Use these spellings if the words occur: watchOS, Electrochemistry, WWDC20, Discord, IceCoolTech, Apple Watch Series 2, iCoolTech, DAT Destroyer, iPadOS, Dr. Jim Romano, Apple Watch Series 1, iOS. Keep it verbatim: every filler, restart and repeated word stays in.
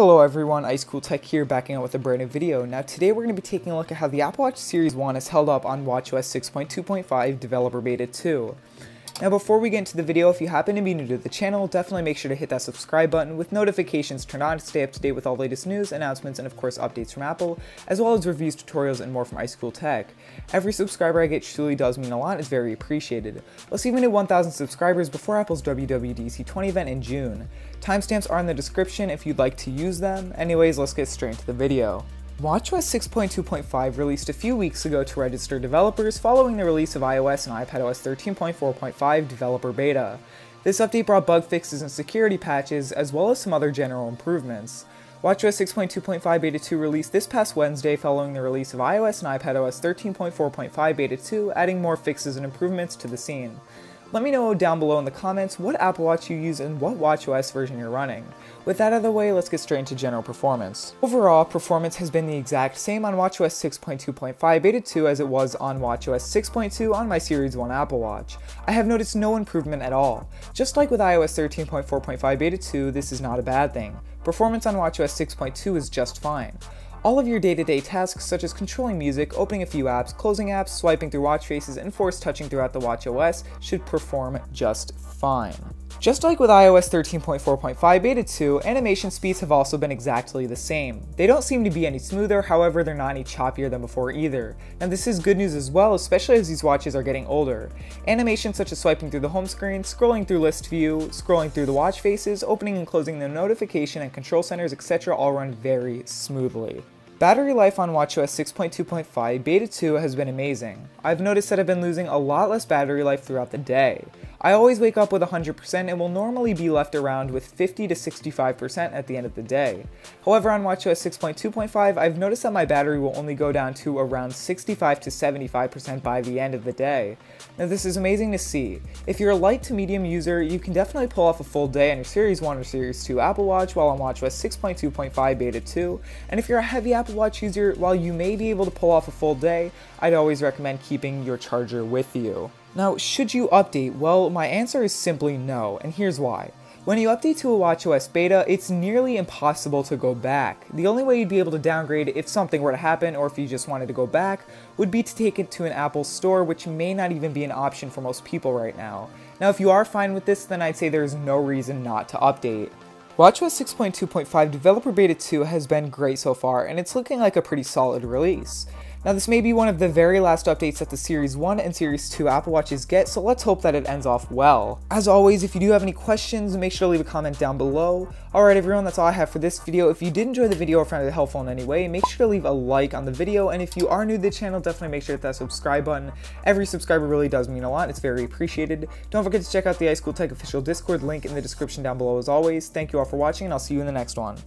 Hello everyone, IceCoolTech here, backing out with a brand new video. Now today we're going to be taking a look at how the Apple Watch Series one is held up on watchOS six point two point five Developer Beta two. Now before we get into the video, if you happen to be new to the channel, definitely make sure to hit that subscribe button with notifications turned on to stay up to date with all the latest news, announcements, and of course updates from Apple, as well as reviews, tutorials, and more from iCoolTech. Every subscriber I get truly does mean a lot, it's very appreciated. Let's even hit one thousand subscribers before Apple's W W D C twenty event in June. Timestamps are in the description if you'd like to use them. Anyways, let's get straight into the video. watchOS six point two point five released a few weeks ago to registered developers following the release of iOS and iPadOS thirteen point four point five Developer Beta. This update brought bug fixes and security patches, as well as some other general improvements. watchOS six point two point five Beta two released this past Wednesday following the release of iOS and iPadOS thirteen point four point five Beta two, adding more fixes and improvements to the scene. Let me know down below in the comments what Apple Watch you use and what watchOS version you're running. With that out of the way, let's get straight into general performance. Overall, performance has been the exact same on watchOS six point two point five Beta two as it was on watchOS six point two on my Series one Apple Watch. I have noticed no improvement at all. Just like with iOS thirteen point four point five Beta two, this is not a bad thing. Performance on watchOS six point two is just fine. All of your day-to-day tasks such as controlling music, opening a few apps, closing apps, swiping through watch faces, and force touching throughout the watchOS should perform just fine. Just like with iOS thirteen point four point five Beta two, animation speeds have also been exactly the same. They don't seem to be any smoother, however they're not any choppier than before either. Now this is good news as well, especially as these watches are getting older. Animations such as swiping through the home screen, scrolling through list view, scrolling through the watch faces, opening and closing the notification and control centers, et cetera all run very smoothly. Battery life on watchOS six point two point five Beta two has been amazing. I've noticed that I've been losing a lot less battery life throughout the day. I always wake up with one hundred percent and will normally be left around with fifty to sixty-five percent at the end of the day. However, on watchOS six point two point five, I've noticed that my battery will only go down to around sixty-five to seventy-five percent by the end of the day. Now this is amazing to see. If you're a light to medium user, you can definitely pull off a full day on your Series one or Series two Apple Watch while on watchOS six point two point five Beta two, and if you're a heavy Apple Watch user, while you may be able to pull off a full day, I'd always recommend keeping your charger with you. Now, should you update? Well, my answer is simply no, and here's why. When you update to a watchOS beta, it's nearly impossible to go back. The only way you'd be able to downgrade if something were to happen or if you just wanted to go back would be to take it to an Apple store, which may not even be an option for most people right now. Now, if you are fine with this, then I'd say there's no reason not to update. watchOS six point two point five Developer Beta two has been great so far, and it's looking like a pretty solid release. Now this may be one of the very last updates that the Series one and Series two Apple Watches get, so let's hope that it ends off well. As always, if you do have any questions, make sure to leave a comment down below. Alright everyone, that's all I have for this video. If you did enjoy the video or found it helpful in any way, make sure to leave a like on the video, and if you are new to the channel, definitely make sure to hit that subscribe button. Every subscriber really does mean a lot, it's very appreciated. Don't forget to check out the iCoolTech official Discord link in the description down below as always. Thank you all for watching, and I'll see you in the next one.